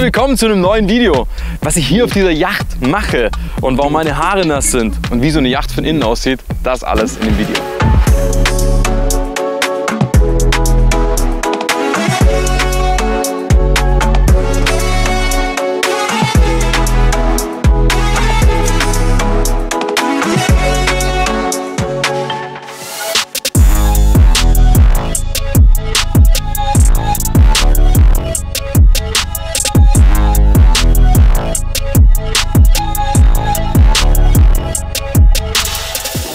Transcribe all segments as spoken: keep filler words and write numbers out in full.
Herzlich willkommen zu einem neuen Video. Was ich hier auf dieser Yacht mache und warum meine Haare nass sind und wie so eine Yacht von innen aussieht, das alles in dem Video.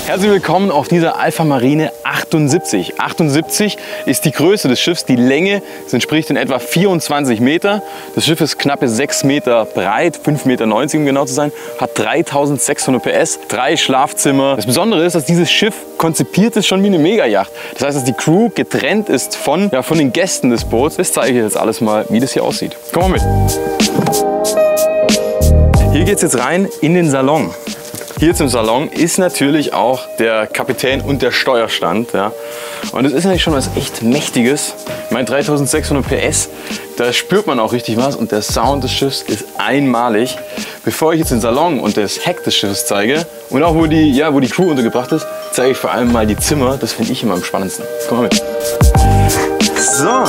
Herzlich willkommen auf dieser Alfamarine achtundsiebzig. achtundsiebzig ist die Größe des Schiffs, die Länge entspricht in etwa vierundzwanzig Meter. Das Schiff ist knappe sechs Meter breit, fünf Komma neunzig Meter um genau zu sein, hat dreitausendsechshundert P S, drei Schlafzimmer. Das Besondere ist, dass dieses Schiff konzipiert ist schon wie eine Mega-Yacht. Das heißt, dass die Crew getrennt ist von, ja, von den Gästen des Boots. Das zeige ich jetzt alles mal, wie das hier aussieht. Komm mal mit. Hier geht es jetzt rein in den Salon. Hier zum Salon ist natürlich auch der Kapitän und der Steuerstand. Ja. Und es ist natürlich schon was echt Mächtiges. Ich meine, dreitausendsechshundert P S, da spürt man auch richtig was und der Sound des Schiffs ist einmalig. Bevor ich jetzt den Salon und das Heck des Schiffes zeige und auch wo die, ja, wo die Crew untergebracht ist, zeige ich vor allem mal die Zimmer. Das finde ich immer am spannendsten. Komm mal mit. So,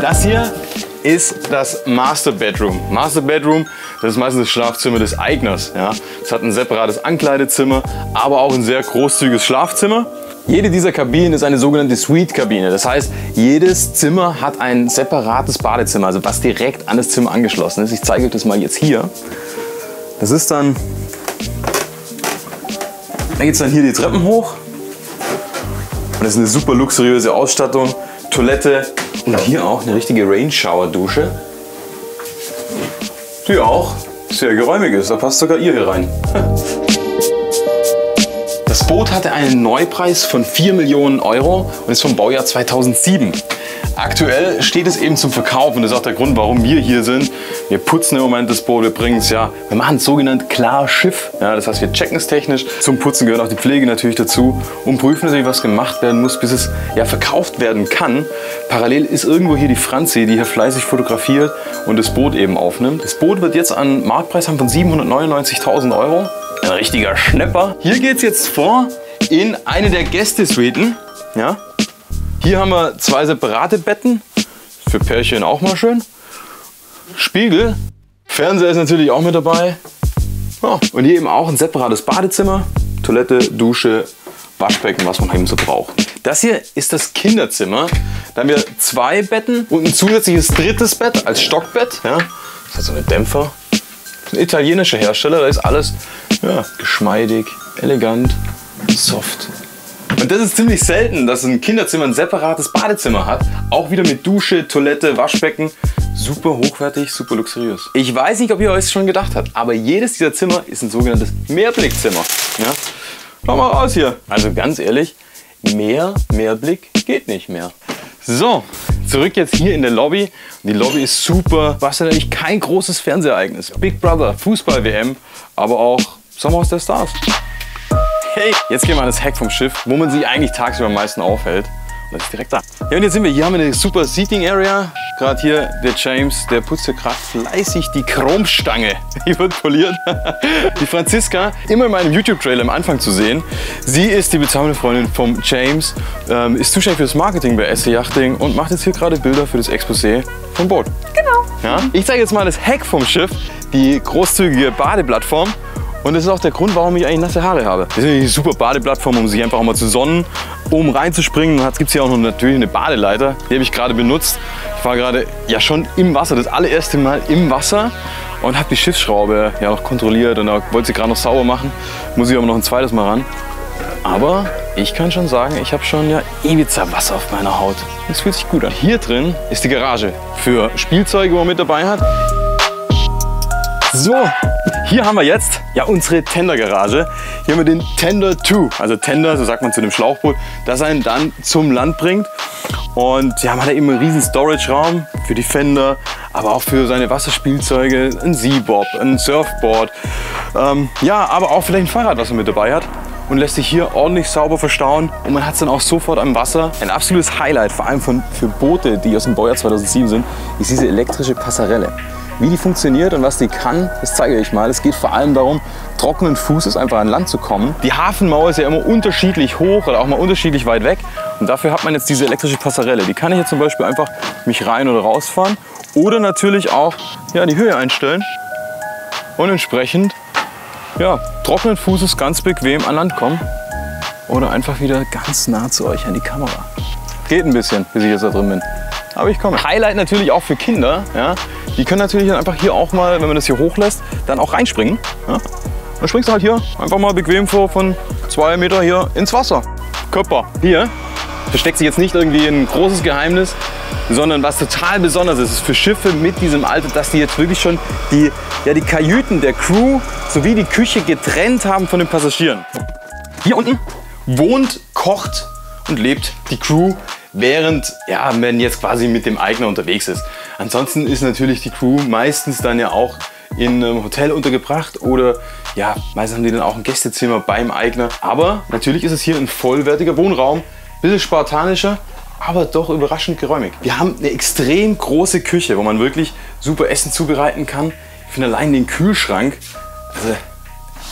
das hier ist das Master Bedroom. Master Bedroom, das ist meistens das Schlafzimmer des Eigners. Ja. Es hat ein separates Ankleidezimmer, aber auch ein sehr großzügiges Schlafzimmer. Jede dieser Kabinen ist eine sogenannte Suite-Kabine. Das heißt, jedes Zimmer hat ein separates Badezimmer, also was direkt an das Zimmer angeschlossen ist. Ich zeige euch das mal jetzt hier. Das ist dann, da geht es dann hier die Treppen hoch. Und das ist eine super luxuriöse Ausstattung, Toilette. Und hier auch eine richtige Rain-Shower-Dusche, die auch sehr geräumig ist. Da passt sogar ihr hier rein. Das Boot hatte einen Neupreis von vier Millionen Euro und ist vom Baujahr zweitausendsieben. Aktuell steht es eben zum Verkauf und das ist auch der Grund, warum wir hier sind. Wir putzen im Moment das Boot, wir bringen es ja, wir machen es sogenannt klar Schiff. Ja, das heißt, wir checken es technisch. Zum Putzen gehört auch die Pflege natürlich dazu und prüfen natürlich, was gemacht werden muss, bis es ja verkauft werden kann. Parallel ist irgendwo hier die Franzi, die hier fleißig fotografiert und das Boot eben aufnimmt. Das Boot wird jetzt einen Marktpreis haben von siebenhundertneunundneunzigtausend Euro. Ein richtiger Schnäpper. Hier geht es jetzt vor in eine der Gästesuiten. Ja. Hier haben wir zwei separate Betten, für Pärchen auch mal schön. Spiegel, Fernseher ist natürlich auch mit dabei. Ja, und hier eben auch ein separates Badezimmer, Toilette, Dusche, Waschbecken, was man eben so braucht. Das hier ist das Kinderzimmer. Da haben wir zwei Betten und ein zusätzliches drittes Bett als Stockbett. Ja, das hat so einen Dämpfer. Das ist ein italienischer Hersteller, da ist alles ja, geschmeidig, elegant, soft. Und das ist ziemlich selten, dass ein Kinderzimmer ein separates Badezimmer hat. Auch wieder mit Dusche, Toilette, Waschbecken. Super hochwertig, super luxuriös. Ich weiß nicht, ob ihr euch das schon gedacht habt, aber jedes dieser Zimmer ist ein sogenanntes Mehrblickzimmer. Ja? Schau mal raus hier. Also ganz ehrlich, mehr Mehrblick geht nicht mehr. So, zurück jetzt hier in der Lobby. Die Lobby ist super. Was natürlich kein großes Fernsehereignis. Big Brother, Fußball-W M, aber auch Sommerhaus der Stars. Hey, jetzt gehen wir an das Heck vom Schiff, wo man sich eigentlich tagsüber am meisten aufhält. Und das ist direkt da. Ja, und jetzt sind wir hier, haben wir eine super Seating Area. Gerade hier der James, der putzt hier gerade fleißig die Chromstange. Die wird poliert. Die Franziska, immer in meinem YouTube-Trailer am Anfang zu sehen. Sie ist die bezaubernde Freundin vom James, ähm, ist zuständig für das Marketing bei S E Yachting und macht jetzt hier gerade Bilder für das Exposé vom Boot. Genau. Ja? Ich zeige jetzt mal das Heck vom Schiff, die großzügige Badeplattform. Und das ist auch der Grund, warum ich eigentlich nasse Haare habe. Das ist eine super Badeplattform, um sich einfach auch mal zu sonnen, um reinzuspringen. Dann gibt es hier auch noch natürlich eine Badeleiter. Die habe ich gerade benutzt. Ich war gerade ja schon im Wasser, das allererste Mal im Wasser. Und habe die Schiffsschraube ja noch kontrolliert und wollte sie gerade noch sauber machen. Muss ich aber noch ein zweites Mal ran. Aber ich kann schon sagen, ich habe schon ja Ibiza Wasser auf meiner Haut. Das fühlt sich gut an. Hier drin ist die Garage für Spielzeuge, wo man mit dabei hat. So, hier haben wir jetzt ja unsere Tender-Garage. Hier haben wir den Tender zwei, also Tender, so sagt man zu dem Schlauchboot, das einen dann zum Land bringt. Und ja, man hat eben einen riesen Storage-Raum für die Fender, aber auch für seine Wasserspielzeuge, ein Seabob, ein Surfboard, ähm, ja, aber auch vielleicht ein Fahrrad, was man mit dabei hat. und lässt sich hier ordentlich sauber verstauen. Und man hat es dann auch sofort am Wasser. Ein absolutes Highlight, vor allem für, für Boote, die aus dem Baujahr zweitausendsieben sind, ist diese elektrische Passerelle. Wie die funktioniert und was die kann, das zeige ich euch mal. Es geht vor allem darum, trockenen Fußes einfach an Land zu kommen. Die Hafenmauer ist ja immer unterschiedlich hoch oder auch mal unterschiedlich weit weg. Und dafür hat man jetzt diese elektrische Passerelle. Die kann ich jetzt zum Beispiel einfach mich rein oder rausfahren. Oder natürlich auch ja, die Höhe einstellen. Und entsprechend ja, trockenen Fußes ganz bequem an Land kommen. Oder einfach wieder ganz nah zu euch an die Kamera. Geht ein bisschen, bis ich jetzt da drin bin. Aber ich komme. Highlight natürlich auch für Kinder. Ja. Die können natürlich dann einfach hier auch mal, wenn man das hier hochlässt, dann auch reinspringen. Ja. Dann springst du halt hier einfach mal bequem vor von zwei Meter hier ins Wasser. Körper hier versteckt sich jetzt nicht irgendwie ein großes Geheimnis, sondern was total besonders ist, ist für Schiffe mit diesem Alter, dass die jetzt wirklich schon die, ja, die Kajüten der Crew sowie die Küche getrennt haben von den Passagieren. Hier unten wohnt, kocht und lebt die Crew. Während ja, man jetzt quasi mit dem Eigner unterwegs ist. Ansonsten ist natürlich die Crew meistens dann ja auch in einem Hotel untergebracht oder ja, meistens haben die dann auch ein Gästezimmer beim Eigner. Aber natürlich ist es hier ein vollwertiger Wohnraum, ein bisschen spartanischer, aber doch überraschend geräumig. Wir haben eine extrem große Küche, wo man wirklich super Essen zubereiten kann. Ich finde allein den Kühlschrank, also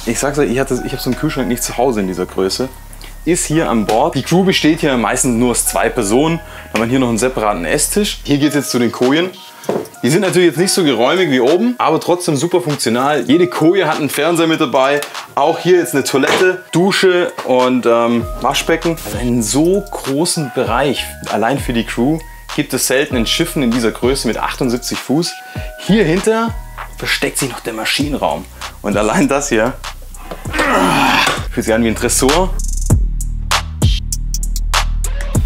ich sag's euch, ich, hatte, ich habe so einen Kühlschrank nicht zu Hause in dieser Größe. Ist hier an Bord. Die Crew besteht hier meistens nur aus zwei Personen. Dann haben wir hier noch einen separaten Esstisch. Hier geht es jetzt zu den Kojen. Die sind natürlich jetzt nicht so geräumig wie oben, aber trotzdem super funktional. Jede Koje hat einen Fernseher mit dabei. Auch hier jetzt eine Toilette, Dusche und ähm, Waschbecken. Also einen so großen Bereich allein für die Crew gibt es selten in Schiffen in dieser Größe mit achtundsiebzig Fuß. Hier hinter versteckt sich noch der Maschinenraum. Und allein das hier fühlt sich an wie ein Tresor.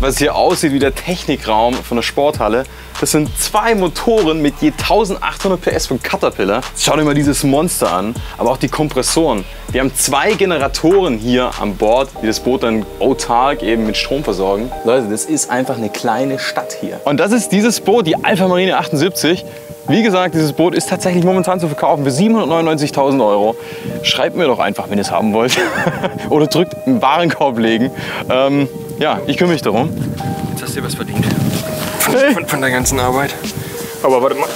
Was hier aussieht wie der Technikraum von der Sporthalle. Das sind zwei Motoren mit je eintausendachthundert P S von Caterpillar. Schaut euch mal dieses Monster an, aber auch die Kompressoren. Wir haben zwei Generatoren hier an Bord, die das Boot dann autark eben mit Strom versorgen. Leute, das ist einfach eine kleine Stadt hier. Und das ist dieses Boot, die Alfamarine achtundsiebzig. Wie gesagt, dieses Boot ist tatsächlich momentan zu verkaufen für siebenhundertneunundneunzigtausend Euro. Schreibt mir doch einfach, wenn ihr es haben wollt. Oder drückt einen Warenkorb legen. Ähm, Ja, ich kümmere mich darum. Jetzt hast du dir was verdient. Von, hey. von, von der ganzen Arbeit. Aber warte mal.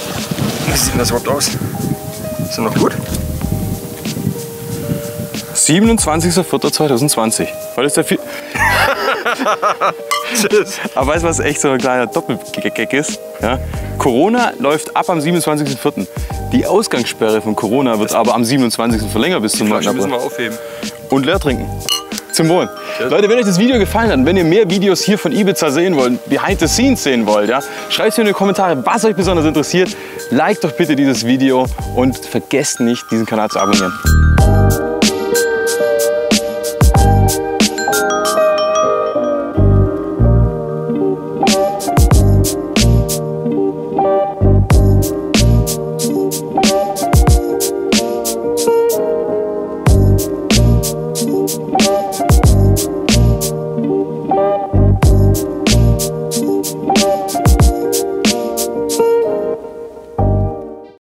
Wie sieht denn das überhaupt aus? Ist das noch gut? siebenundzwanzigster vierter zweitausendzwanzig. Heute ist der vier. Tschüss. Aber weißt du, was echt so ein kleiner Doppelgag ist? Ja? Corona läuft ab am siebenundzwanzigsten vierten Die Ausgangssperre von Corona wird das aber am siebenundzwanzigsten verlängert bis zum neunten April. Die müssen wir aufheben. Und leer trinken. Zum Wohl. Leute, wenn euch das Video gefallen hat, wenn ihr mehr Videos hier von Ibiza sehen wollt, behind the scenes sehen wollt, ja, schreibt es mir in die Kommentare, was euch besonders interessiert. Liked doch bitte dieses Video und vergesst nicht, diesen Kanal zu abonnieren. We'll be right back.